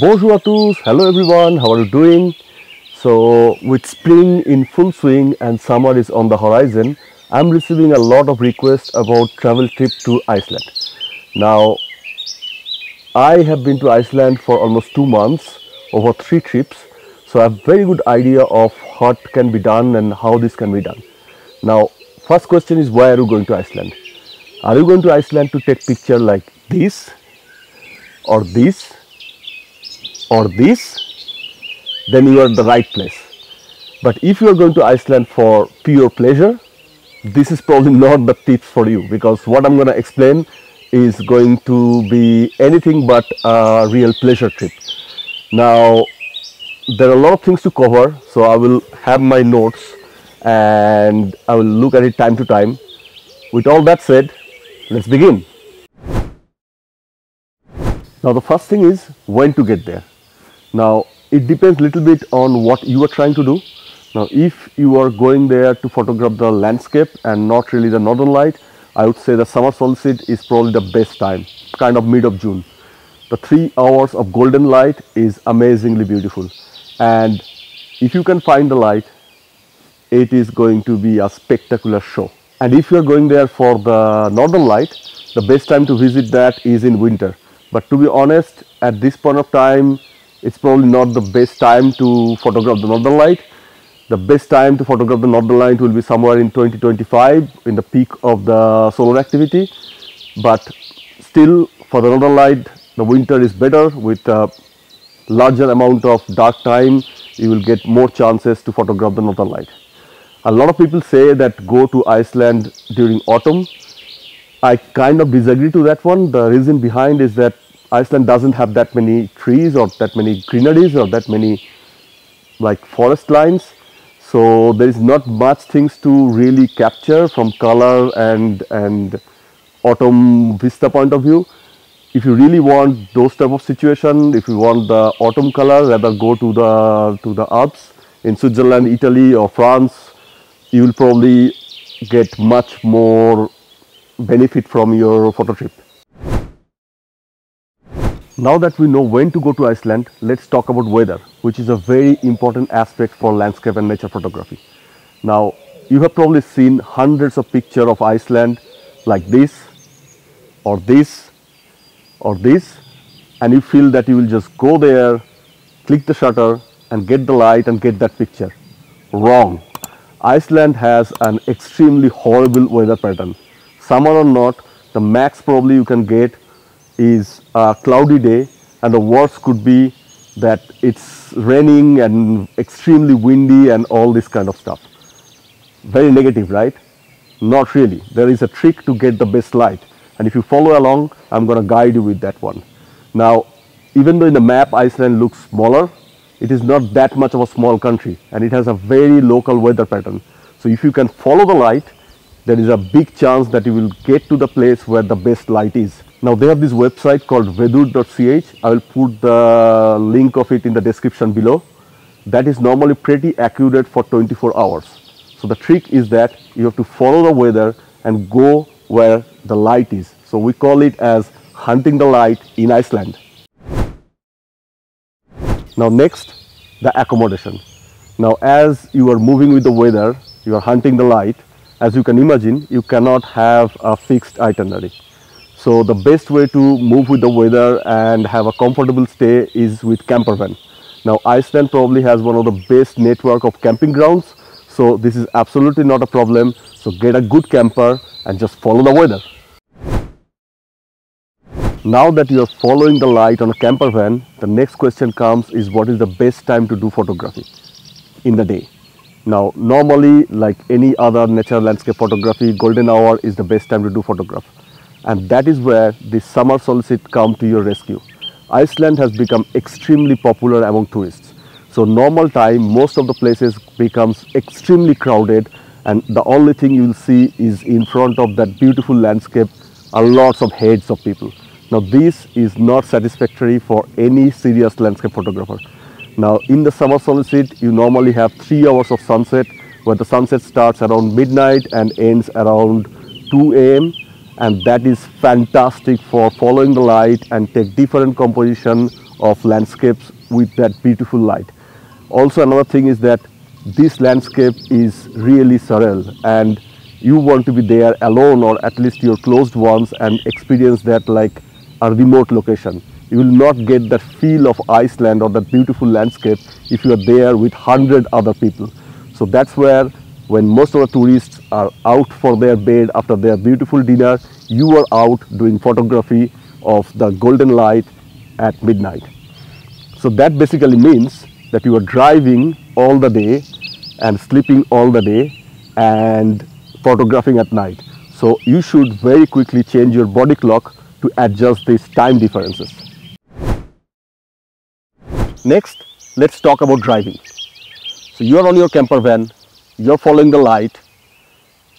Bonjour à tous, hello everyone, how are you doing? So with spring in full swing and summer is on the horizon, I'm receiving a lot of requests about travel trip to Iceland. Now, I have been to Iceland for almost 2 months, over 3 trips, so I have very good idea of what can be done and how this can be done. Now, first question is, why are you going to Iceland? Are you going to Iceland to take picture like this, or this, or this? Then you are in the right place. But if you are going to Iceland for pure pleasure, this is probably not the tips for you, because what I'm going to explain is going to be anything but a real pleasure trip. Now, there are a lot of things to cover, so I will have my notes and I will look at it time to time. With all that said, let's begin. Now, the first thing is when to get there. Now, it depends a little bit on what you are trying to do. Now, if you are going there to photograph the landscape and not really the northern light, I would say the summer solstice is probably the best time, kind of mid of June. The 3 hours of golden light is amazingly beautiful. And if you can find the light, it is going to be a spectacular show. And if you are going there for the northern light, the best time to visit that is in winter. But to be honest, at this point of time, it's probably not the best time to photograph the northern light. The best time to photograph the northern light will be somewhere in 2025, in the peak of the solar activity. But still, for the northern light, the winter is better. With a larger amount of dark time, you will get more chances to photograph the northern light. A lot of people say that go to Iceland during autumn. I kind of disagree to that one. The reason behind is that Iceland doesn't have that many trees or that many greeneries or that many like forest lines. So there is not much things to really capture from color and autumn vista point of view. If you really want those type of situation, if you want the autumn color, rather go to the Alps in Switzerland, Italy or France. You will probably get much more benefit from your photo trip. Now that we know when to go to Iceland, let's talk about weather, which is a very important aspect for landscape and nature photography. Now, you have probably seen hundreds of pictures of Iceland like this, or this, or this, and you feel that you will just go there, click the shutter and get the light and get that picture. Wrong. Iceland has an extremely horrible weather pattern. Summer or not, the max probably you can get is a cloudy day, and the worst could be that it's raining and extremely windy and all this kind of stuff. Very negative, right? Not really. There is a trick to get the best light, and if you follow along, I'm going to guide you with that one. Now, even though in the map Iceland looks smaller, it is not that much of a small country, and it has a very local weather pattern. So if you can follow the light, there is a big chance that you will get to the place where the best light is. Now, they have this website called vedur.ch. I will put the link of it in the description below. That is normally pretty accurate for 24 hours. So the trick is that you have to follow the weather and go where the light is. So we call it as hunting the light in Iceland. Now next, the accommodation. Now, as you are moving with the weather, you are hunting the light, as you can imagine, you cannot have a fixed itinerary. So the best way to move with the weather and have a comfortable stay is with camper van. Now, Iceland probably has one of the best network of camping grounds, so this is absolutely not a problem. So get a good camper and just follow the weather. Now that you are following the light on a camper van, the next question comes is, what is the best time to do photography in the day? Now, normally, like any other nature landscape photography, golden hour is the best time to do photography. And that is where the summer solstice comes to your rescue. Iceland has become extremely popular among tourists. So normal time, most of the places becomes extremely crowded, and the only thing you will see is in front of that beautiful landscape are lots of heads of people. Now, this is not satisfactory for any serious landscape photographer. Now, in the summer solstice, you normally have 3 hours of sunset, where the sunset starts around midnight and ends around 2 a.m. And that is fantastic for following the light and take different composition of landscapes with that beautiful light. Also, another thing is that this landscape is really surreal, and you want to be there alone, or at least your closed ones, and experience that like a remote location. You will not get that feel of Iceland or that beautiful landscape if you are there with 100 other people. So that's where, when most of the tourists are out for their bed after their beautiful dinner, you are out doing photography of the golden light at midnight. So that basically means that you are driving all the day and sleeping all the day and photographing at night. So you should very quickly change your body clock to adjust these time differences. Next, let's talk about driving. So you are on your camper van, you're following the light,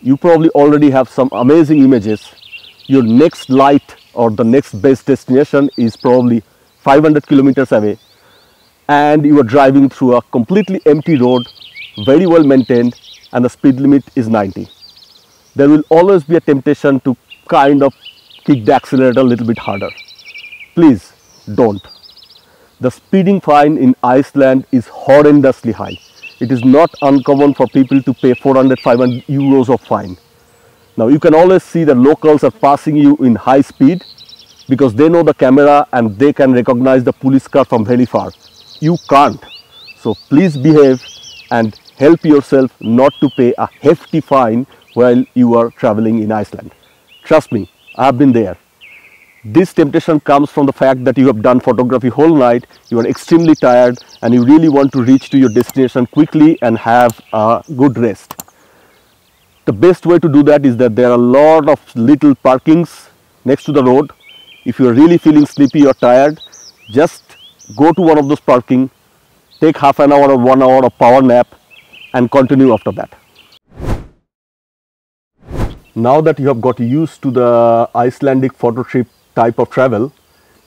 you probably already have some amazing images. Your next light or the next best destination is probably 500 kilometers away, and you are driving through a completely empty road, very well maintained, and the speed limit is 90. There will always be a temptation to kind of kick the accelerator a little bit harder. Please don't. The speeding fine in Iceland is horrendously high. It is not uncommon for people to pay 400–500 euros of fine. Now you can always see the locals are passing you in high speed because they know the camera and they can recognize the police car from very far. You can't. So please behave and help yourself not to pay a hefty fine while you are traveling in Iceland. Trust me, I have been there. This temptation comes from the fact that you have done photography whole night, you are extremely tired, and you really want to reach to your destination quickly and have a good rest. The best way to do that is that there are a lot of little parkings next to the road. If you are really feeling sleepy or tired, just go to one of those parkings, take half an hour or 1 hour of power nap, and continue after that. Now that you have got used to the Icelandic photo trip type of travel,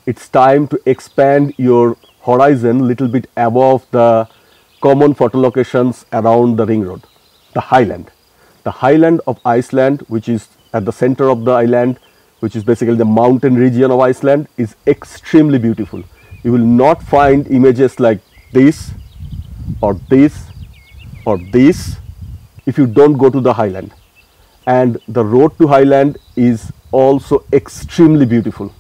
it's time to expand your horizon a little bit above the common photo locations around the ring road, the highland. The highland of Iceland, which is at the center of the island, which is basically the mountain region of Iceland, is extremely beautiful. You will not find images like this or this or this if you don't go to the highland. And the road to highland is also extremely beautiful.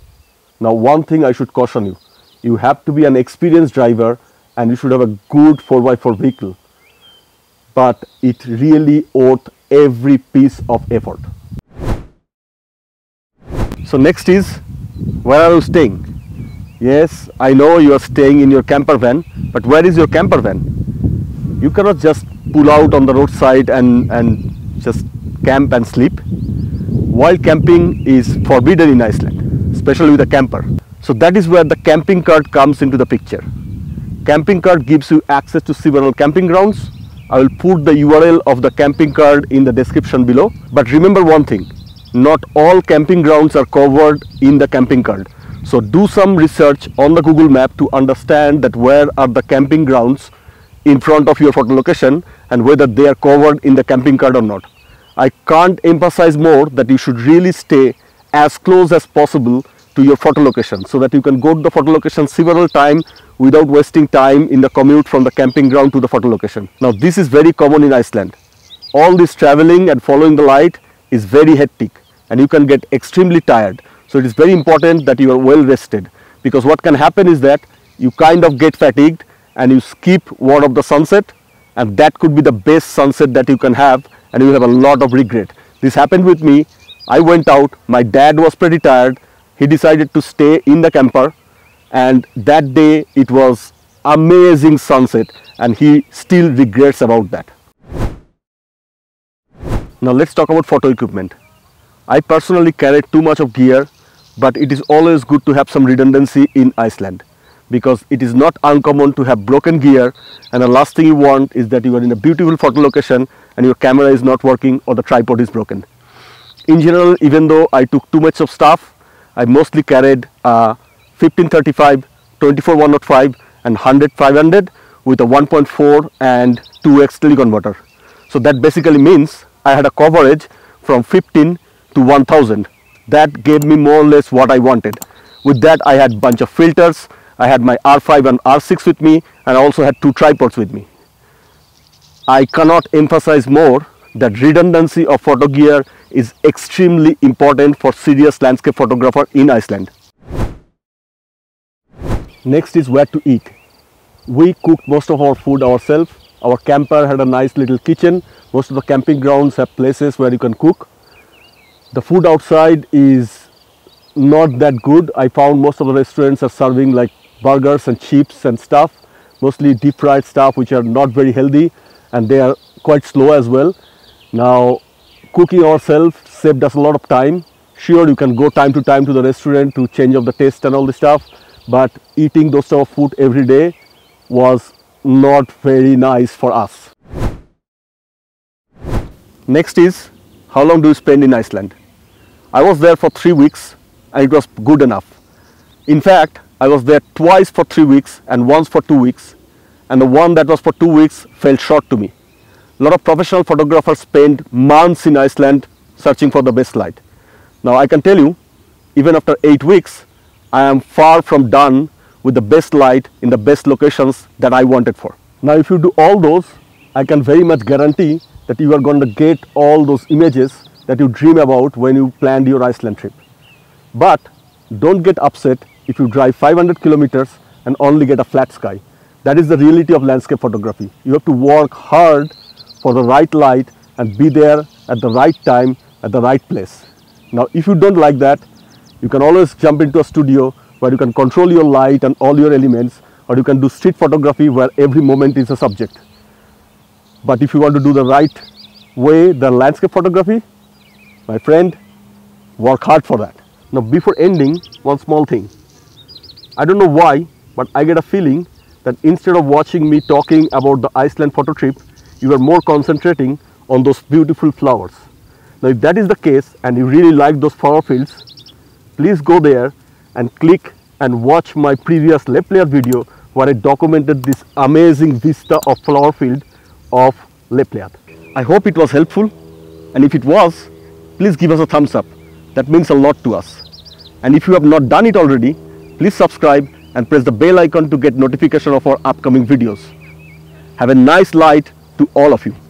Now, one thing I should caution you, you have to be an experienced driver and you should have a good 4x4 vehicle, but it really worth every piece of effort. So next is, where are you staying? Yes, I know you are staying in your camper van, but where is your camper van? You cannot just pull out on the roadside and just camp and sleep. Wild camping is forbidden in Iceland, especially with a camper. So that is where the camping cart comes into the picture. Camping cart gives you access to several camping grounds. I will put the URL of the camping cart in the description below. But remember one thing, not all camping grounds are covered in the camping cart. So do some research on the Google map to understand that where are the camping grounds in front of your photo location and whether they are covered in the camping cart or not. I can't emphasize more that you should really stay as close as possible to your photo location so that you can go to the photo location several times without wasting time in the commute from the camping ground to the photo location. Now, this is very common in Iceland. All this traveling and following the light is very hectic and you can get extremely tired. So it is very important that you are well rested, because what can happen is that you kind of get fatigued and you skip one of the sunset, and that could be the best sunset that you can have, and you have a lot of regret. This happened with me. I went out, my dad was pretty tired, he decided to stay in the camper, and that day it was amazing sunset and he still regrets about that. Now let's talk about photo equipment. I personally carried too much of gear, but it is always good to have some redundancy in Iceland, because it is not uncommon to have broken gear, and the last thing you want is that you are in a beautiful photo location and your camera is not working or the tripod is broken. In general, even though I took too much of stuff, I mostly carried 15-35, 24-105 and 100-500 with a 1.4 and 2x teleconverter. So that basically means I had a coverage from 15 to 1000. That gave me more or less what I wanted. With that, I had a bunch of filters, I had my R5 and R6 with me, and I also had two tripods with me. I cannot emphasize more that redundancy of photo gear is extremely important for serious landscape photographer in Iceland. Next is where to eat. We cooked most of our food ourselves. Our camper had a nice little kitchen. Most of the camping grounds have places where you can cook. The food outside is not that good. I found most of the restaurants are serving like burgers and chips and stuff, mostly deep fried stuff, which are not very healthy, and they are quite slow as well. Now, cooking ourselves saved us a lot of time. Sure, you can go time to time to the restaurant to change up the taste and all this stuff, but eating those sort of food every day was not very nice for us. Next is, how long do you spend in Iceland? I was there for 3 weeks and it was good enough. In fact, I was there twice for 3 weeks and once for 2 weeks, and the one that was for 2 weeks fell short to me. A lot of professional photographers spend months in Iceland searching for the best light. Now I can tell you, even after 8 weeks, I am far from done with the best light in the best locations that I wanted for. Now if you do all those, I can very much guarantee that you are going to get all those images that you dream about when you planned your Iceland trip. But don't get upset if you drive 500 kilometers and only get a flat sky. That is the reality of landscape photography. You have to work hard for the right light and be there at the right time, at the right place. Now if you don't like that, you can always jump into a studio where you can control your light and all your elements, or you can do street photography where every moment is a subject. But if you want to do the right way, the landscape photography, my friend, work hard for that. Now before ending, one small thing. I don't know why, but I get a feeling that instead of watching me talking about the Iceland photo trip, you are more concentrating on those beautiful flowers. Now if that is the case and you really like those flower fields, please go there and click and watch my previous Lepleyat video where I documented this amazing vista of flower field of Lepleyat. I hope it was helpful, and if it was, please give us a thumbs up. That means a lot to us. And if you have not done it already, please subscribe and press the bell icon to get notification of our upcoming videos. Have a nice light to all of you.